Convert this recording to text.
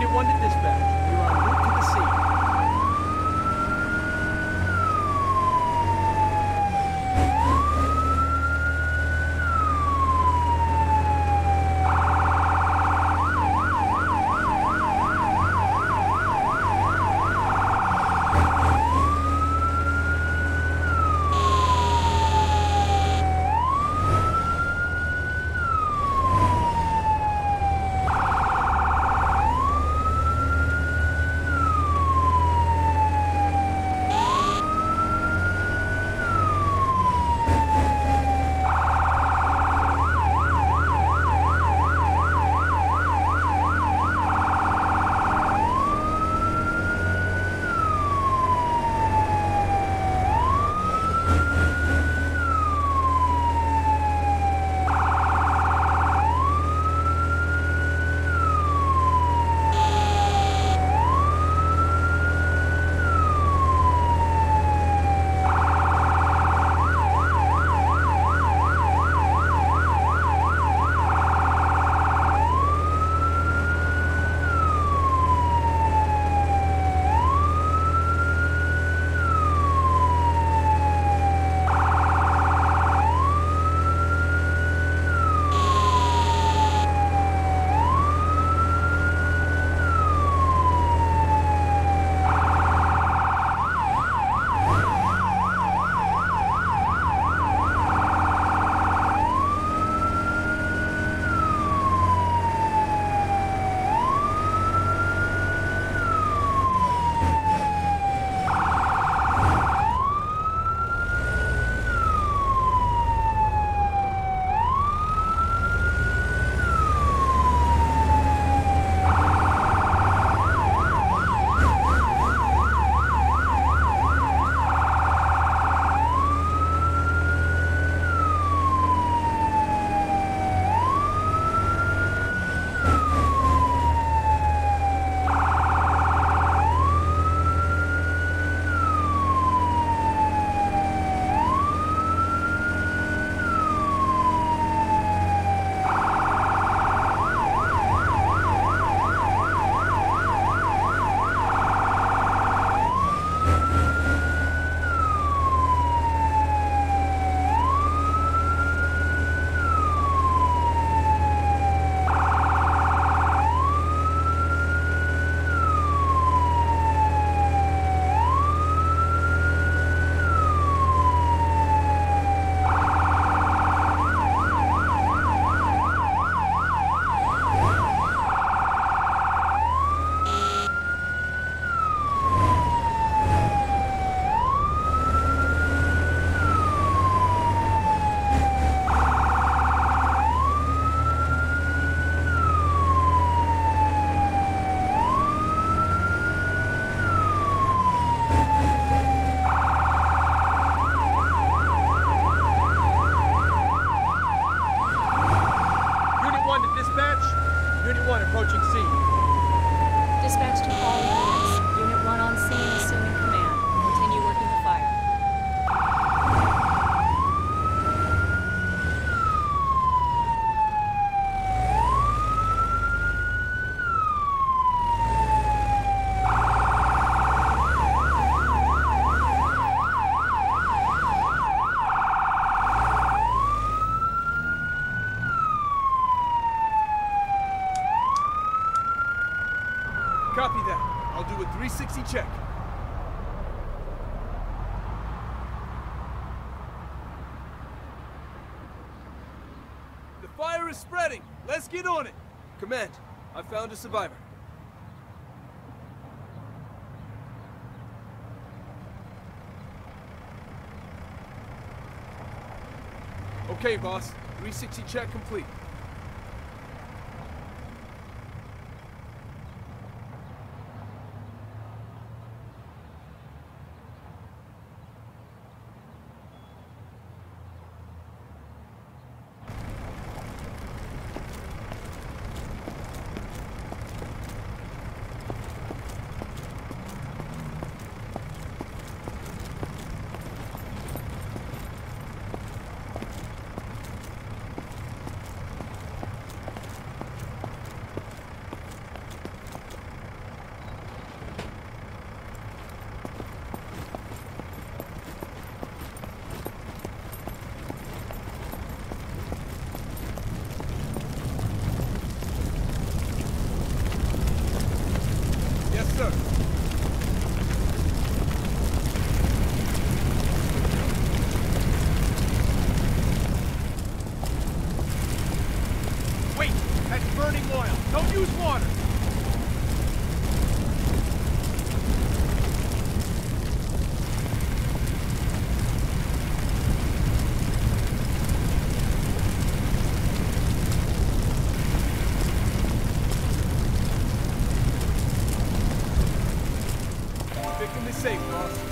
Unit 1 to dispatch. We are en route to the scene. Unit 1 approaching scene. Dispatch to all units. Unit 1 on scene, assuming command. Continue working the fire. Copy that. I'll do a 360 check. The fire is spreading. Let's get on it. Command, I found a survivor. Okay, boss. 360 check complete. sir. Wait, that's burning oil. Don't use water. Safe, boss.